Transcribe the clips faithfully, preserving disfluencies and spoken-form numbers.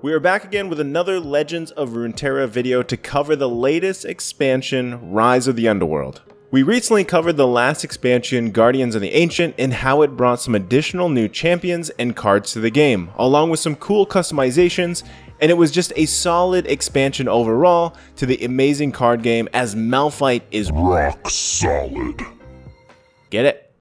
We are back again with another Legends of Runeterra video to cover the latest expansion, Rise of the Underworld. We recently covered the last expansion, Guardians of the Ancient, and how it brought some additional new champions and cards to the game, along with some cool customizations, and it was just a solid expansion overall to the amazing card game, as Malphite is rock solid. Get it?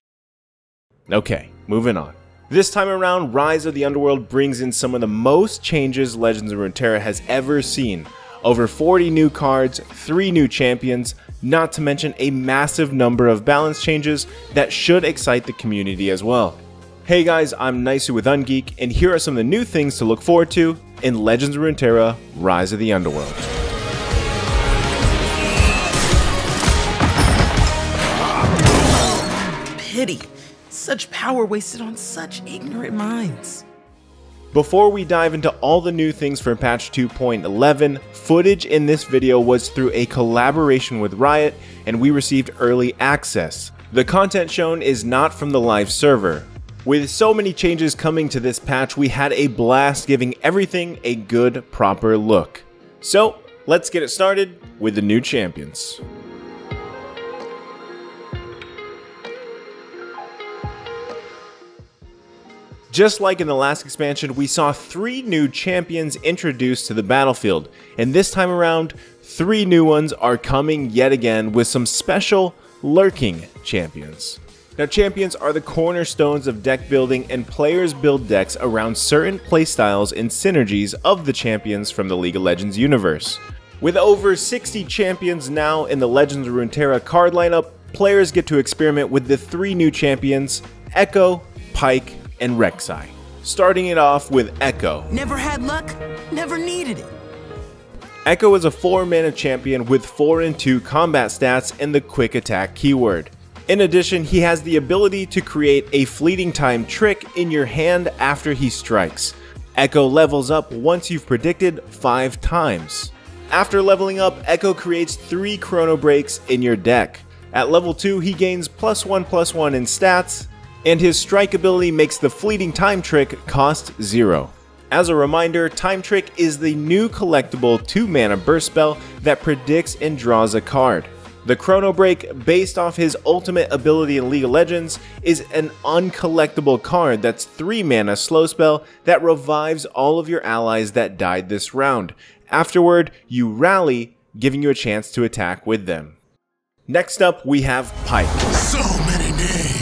Okay, moving on. This time around, Rise of the Underworld brings in some of the most changes Legends of Runeterra has ever seen. Over forty new cards, three new champions, not to mention a massive number of balance changes that should excite the community as well. Hey guys, I'm Nisu with Ungeek, and here are some of the new things to look forward to in Legends of Runeterra Rise of the Underworld. Pity. Such power wasted on such ignorant minds. Before we dive into all the new things for patch two point eleven, footage in this video was through a collaboration with Riot, and we received early access. The content shown is not from the live server. With so many changes coming to this patch, we had a blast giving everything a good, proper look. So, let's get it started with the new champions. Just like in the last expansion, we saw three new champions introduced to the battlefield, and this time around, three new ones are coming yet again with some special lurking champions. Now, champions are the cornerstones of deck building, and players build decks around certain playstyles and synergies of the champions from the League of Legends universe. With over sixty champions now in the Legends of Runeterra card lineup, players get to experiment with the three new champions, Ekko, Pyke, and Rek'Sai. Starting it off with Ekko. Never had luck, never needed it. Ekko is a four mana champion with four and two combat stats and the quick attack keyword. In addition, he has the ability to create a fleeting time trick in your hand after he strikes. Ekko levels up once you've predicted five times. After leveling up, Ekko creates three Chrono Breaks in your deck. At level two, he gains plus one plus one in stats, and his strike ability makes the fleeting time trick cost zero. As a reminder, time trick is the new collectible two mana burst spell that predicts and draws a card. The Chrono Break, based off his ultimate ability in League of Legends, is an uncollectible card that's three mana slow spell that revives all of your allies that died this round. Afterward, you rally, giving you a chance to attack with them. Next up, we have Pyke. So many names.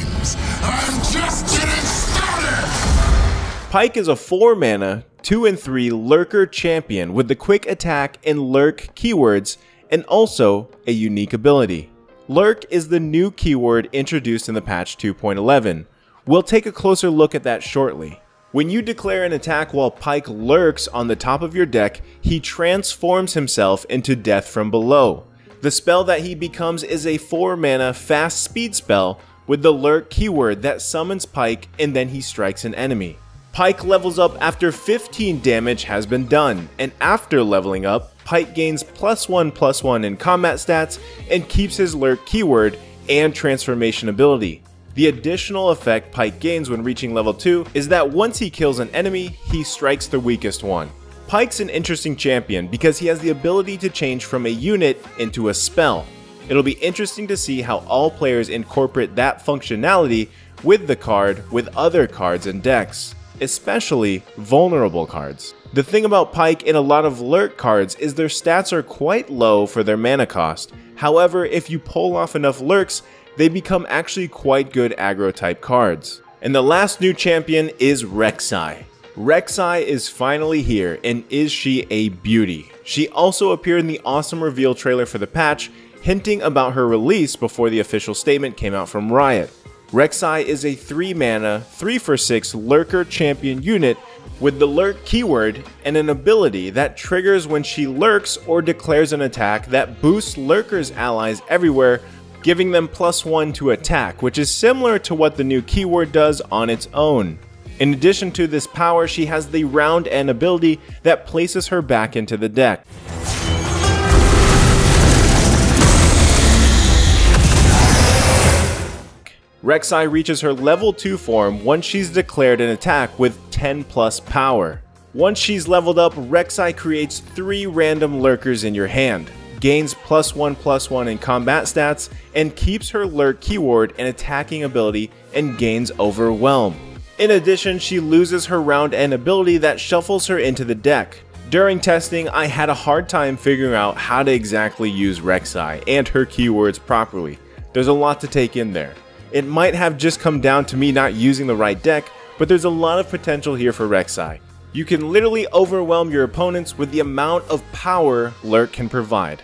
I'm just getting started! Pyke is a four mana, two and three lurker champion with the quick attack and lurk keywords, and also a unique ability. Lurk is the new keyword introduced in the patch two point eleven. We'll take a closer look at that shortly. When you declare an attack while Pyke lurks on the top of your deck, he transforms himself into Death from Below. The spell that he becomes is a four mana fast speed spell with the lurk keyword that summons Pyke, and then he strikes an enemy. Pyke levels up after fifteen damage has been done, and after leveling up, Pyke gains plus one plus one in combat stats and keeps his lurk keyword and transformation ability. The additional effect Pyke gains when reaching level two is that once he kills an enemy, he strikes the weakest one. Pyke's an interesting champion because he has the ability to change from a unit into a spell. It'll be interesting to see how all players incorporate that functionality with the card with other cards and decks, especially vulnerable cards. The thing about Pyke and a lot of lurk cards is their stats are quite low for their mana cost. However, if you pull off enough lurks, they become actually quite good aggro type cards. And the last new champion is Rek'Sai. Rek'Sai is finally here, and is she a beauty? She also appeared in the awesome reveal trailer for the patch, hinting about her release before the official statement came out from Riot. Rek'Sai is a three mana, three for six lurker champion unit with the lurk keyword and an ability that triggers when she lurks or declares an attack that boosts lurkers' allies everywhere, giving them plus one to attack, which is similar to what the new keyword does on its own. In addition to this power, she has the round end ability that places her back into the deck. Rek'Sai reaches her level two form once she's declared an attack with ten plus power. Once she's leveled up, Rek'Sai creates three random lurkers in your hand, gains plus one plus one in combat stats, and keeps her lurk keyword and attacking ability and gains overwhelm. In addition, she loses her round end ability that shuffles her into the deck. During testing, I had a hard time figuring out how to exactly use Rek'Sai and her keywords properly. There's a lot to take in there. It might have just come down to me not using the right deck, but there's a lot of potential here for Rek'Sai. You can literally overwhelm your opponents with the amount of power Lurk can provide.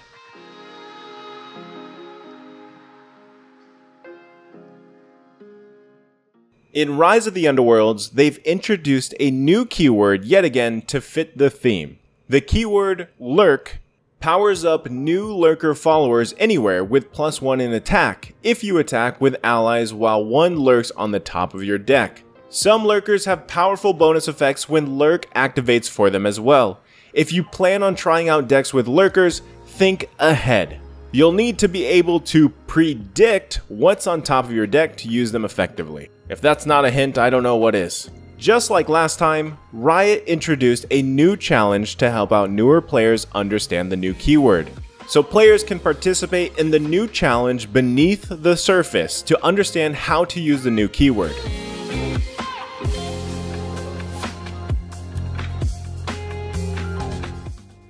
In Rise of the Underworlds, they've introduced a new keyword yet again to fit the theme. The keyword Lurk powers up new lurker followers anywhere with plus one in attack if you attack with allies while one lurks on the top of your deck. Some lurkers have powerful bonus effects when Lurk activates for them as well. If you plan on trying out decks with lurkers, think ahead. You'll need to be able to predict what's on top of your deck to use them effectively. If that's not a hint, I don't know what is. Just like last time, Riot introduced a new challenge to help out newer players understand the new keyword. So players can participate in the new challenge beneath the surface to understand how to use the new keyword.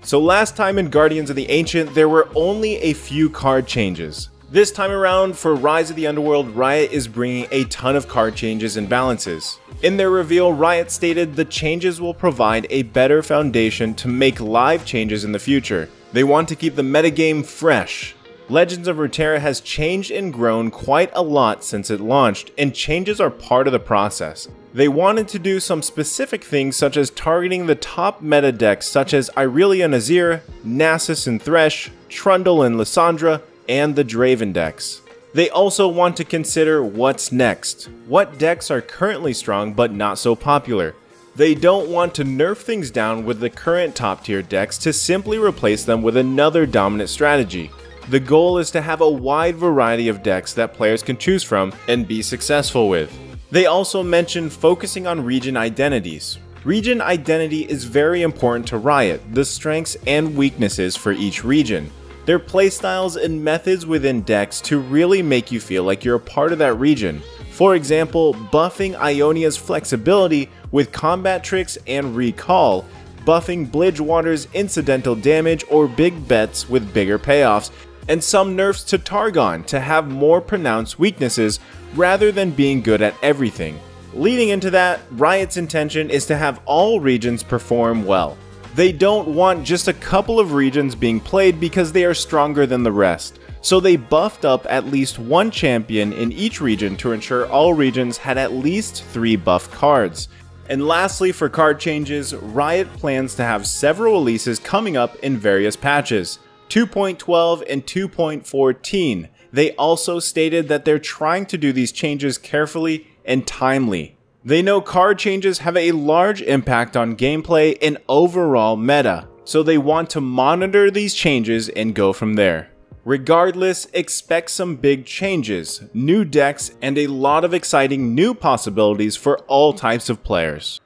So last time in Guardians of the Ancient, there were only a few card changes. This time around, for Rise of the Underworld, Riot is bringing a ton of card changes and balances. In their reveal, Riot stated the changes will provide a better foundation to make live changes in the future. They want to keep the metagame fresh. Legends of Runeterra has changed and grown quite a lot since it launched, and changes are part of the process. They wanted to do some specific things such as targeting the top meta decks such as Irelia and Azir, Nasus and Thresh, Trundle and Lissandra, and the Draven decks. They also want to consider what's next, what decks are currently strong but not so popular. They don't want to nerf things down with the current top tier decks to simply replace them with another dominant strategy. The goal is to have a wide variety of decks that players can choose from and be successful with. They also mentioned focusing on region identities. Region identity is very important to Riot, the strengths and weaknesses for each region. Their playstyles and methods within decks to really make you feel like you're a part of that region. For example, buffing Ionia's flexibility with combat tricks and recall, buffing Bridgewater's incidental damage or big bets with bigger payoffs, and some nerfs to Targon to have more pronounced weaknesses rather than being good at everything. Leading into that, Riot's intention is to have all regions perform well. They don't want just a couple of regions being played because they are stronger than the rest, so they buffed up at least one champion in each region to ensure all regions had at least three buff cards. And lastly, for card changes, Riot plans to have several releases coming up in various patches, two point twelve and two point fourteen. They also stated that they're trying to do these changes carefully and timely. They know card changes have a large impact on gameplay and overall meta, so they want to monitor these changes and go from there. Regardless, expect some big changes, new decks, and a lot of exciting new possibilities for all types of players.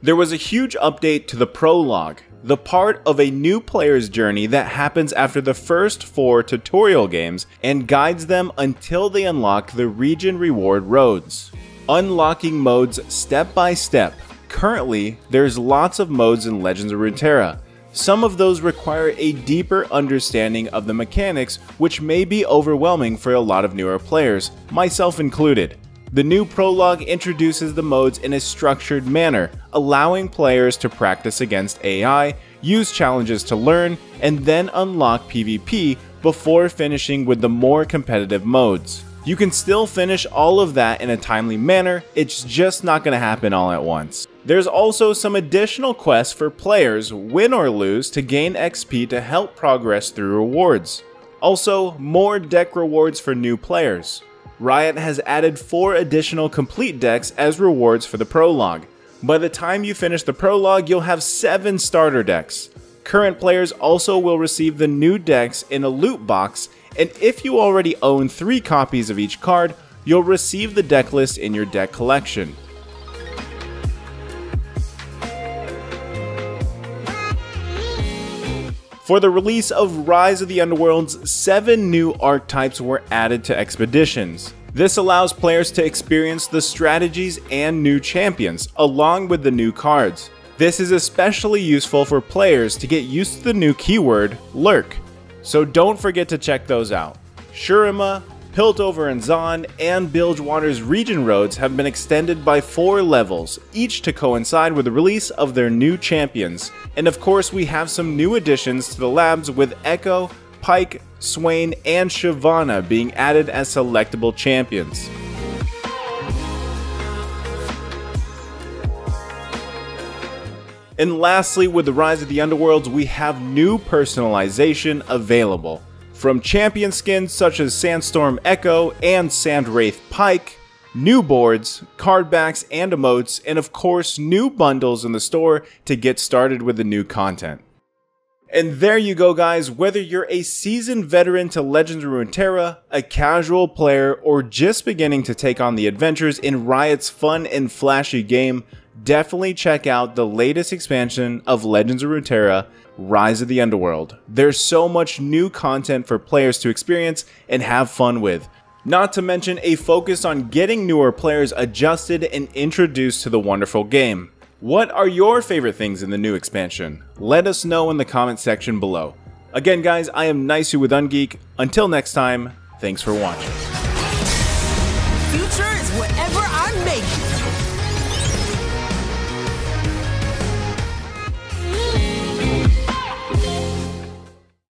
There was a huge update to the prologue, the part of a new player's journey that happens after the first four tutorial games and guides them until they unlock the region reward roads. Unlocking modes step by step. Currently, there's lots of modes in Legends of Runeterra. Some of those require a deeper understanding of the mechanics, which may be overwhelming for a lot of newer players, myself included. The new prologue introduces the modes in a structured manner, allowing players to practice against A I, use challenges to learn, and then unlock PvP before finishing with the more competitive modes. You can still finish all of that in a timely manner, it's just not going to happen all at once. There's also some additional quests for players, win or lose, to gain X P to help progress through rewards. Also, more deck rewards for new players. Riot has added four additional complete decks as rewards for the prologue. By the time you finish the prologue, you'll have seven starter decks. Current players also will receive the new decks in a loot box, and if you already own three copies of each card, you'll receive the deck list in your deck collection. For the release of Rise of the Underworlds, seven new archetypes were added to Expeditions. This allows players to experience the strategies and new champions, along with the new cards. This is especially useful for players to get used to the new keyword, Lurk, so don't forget to check those out. Shurima, Piltover and Zahn, and Bilgewater's region roads have been extended by four levels, each to coincide with the release of their new champions. And of course we have some new additions to the labs with Ekko, Pyke, Swain, and Shivana being added as selectable champions. And lastly, with the Rise of the Underworlds, we have new personalization available. From champion skins such as Sandstorm Ekko and Sand Wraith Pyke, new boards, card backs and emotes, and of course new bundles in the store to get started with the new content. And there you go guys, whether you're a seasoned veteran to Legends of Runeterra, a casual player, or just beginning to take on the adventures in Riot's fun and flashy game, definitely check out the latest expansion of Legends of Runeterra, Rise of the Underworld. There's so much new content for players to experience and have fun with. Not to mention a focus on getting newer players adjusted and introduced to the wonderful game. What are your favorite things in the new expansion? Let us know in the comment section below. Again guys, I am Nisu with Ungeek. Until next time, thanks for watching. Future is whatever I'm making.